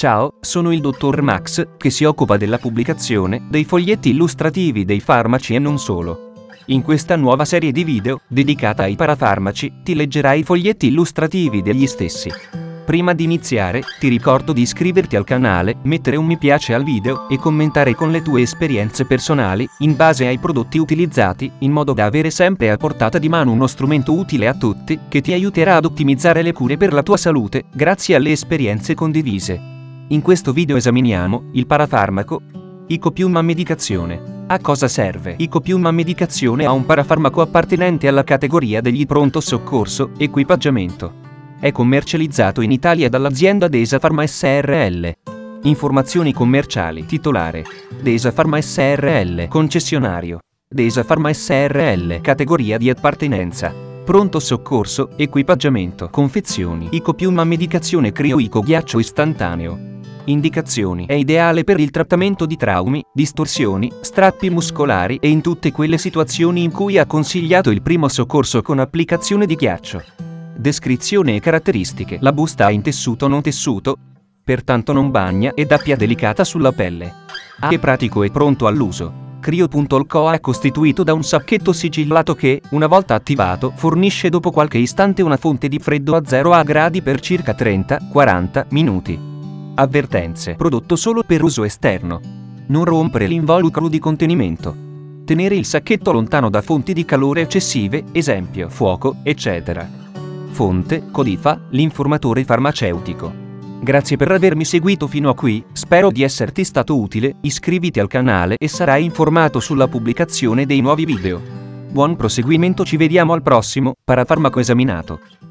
Ciao, sono il dottor Max, che si occupa della pubblicazione dei foglietti illustrativi dei farmaci e non solo. In questa nuova serie di video, dedicata ai parafarmaci, ti leggerai i foglietti illustrativi degli stessi. Prima di iniziare, ti ricordo di iscriverti al canale, mettere un mi piace al video e commentare con le tue esperienze personali, in base ai prodotti utilizzati, in modo da avere sempre a portata di mano uno strumento utile a tutti, che ti aiuterà ad ottimizzare le cure per la tua salute, grazie alle esperienze condivise. In questo video esaminiamo il parafarmaco Icopiuma Medicazione. A cosa serve? Icopiuma Medicazione è un parafarmaco appartenente alla categoria degli pronto soccorso, equipaggiamento. È commercializzato in Italia dall'azienda Desa Pharma SRL. Informazioni commerciali. Titolare: Desa Pharma SRL. Concessionario: Desa Pharma SRL. Categoria di appartenenza: pronto soccorso, equipaggiamento. Confezioni: Icopiuma Medicazione Crioico ghiaccio istantaneo. Indicazioni: è ideale per il trattamento di traumi, distorsioni, strappi muscolari e in tutte quelle situazioni in cui ha consigliato il primo soccorso con applicazione di ghiaccio. Descrizione e caratteristiche. La busta è in tessuto non tessuto, pertanto non bagna ed appia delicata sulla pelle. È pratico e pronto all'uso. Crio.alcoa è costituito da un sacchetto sigillato che, una volta attivato, fornisce dopo qualche istante una fonte di freddo a 0 gradi per circa 30-40 minuti. Avvertenze. Prodotto solo per uso esterno. Non rompere l'involucro di contenimento. Tenere il sacchetto lontano da fonti di calore eccessive, esempio fuoco, eccetera. Fonte: Codifa, l'informatore farmaceutico. Grazie per avermi seguito fino a qui, spero di esserti stato utile, iscriviti al canale e sarai informato sulla pubblicazione dei nuovi video. Buon proseguimento, ci vediamo al prossimo parafarmaco esaminato.